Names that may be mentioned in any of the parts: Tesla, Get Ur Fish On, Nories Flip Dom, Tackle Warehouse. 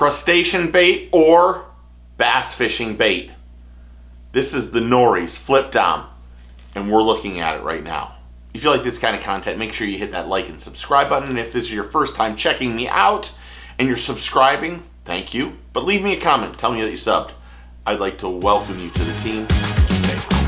crustacean bait or bass fishing bait. This is the Nories Flip Dom, and we're looking at it right now. If you like this kind of content, make sure you hit that like and subscribe button. And if this is your first time checking me out and you're subscribing, thank you. But leave me a comment, tell me that you subbed. I'd like to welcome you to the team. Just say hi.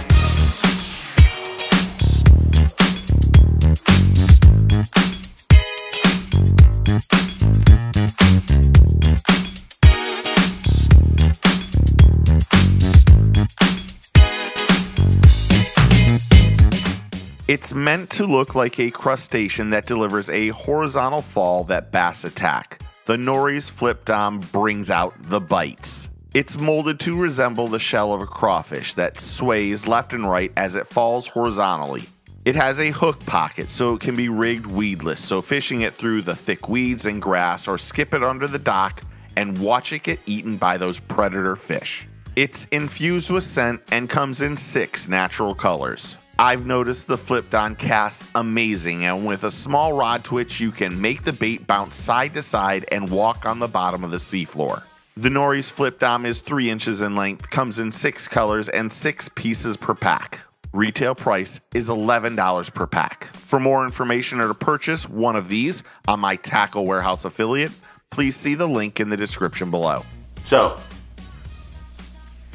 It's meant to look like a crustacean that delivers a horizontal fall that bass attack. The Nories Flip Dom brings out the bites. It's molded to resemble the shell of a crawfish that sways left and right as it falls horizontally. It has a hook pocket so it can be rigged weedless, so fishing it through the thick weeds and grass, or skip it under the dock and watch it get eaten by those predator fish. It's infused with scent and comes in 6 natural colors. I've noticed the Flip Dom casts amazing, and with a small rod twitch you can make the bait bounce side to side and walk on the bottom of the seafloor. The Nories Flip Dom is 3 inches in length, comes in 6 colors and 6 pieces per pack. Retail price is $11 per pack. For more information or to purchase one of these on my Tackle Warehouse affiliate, please see the link in the description below. So,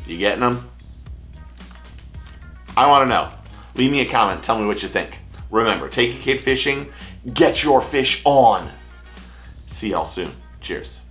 you getting them? I want to know. Leave me a comment, tell me what you think. Remember, take a kid fishing, get your fish on. See y'all soon. Cheers.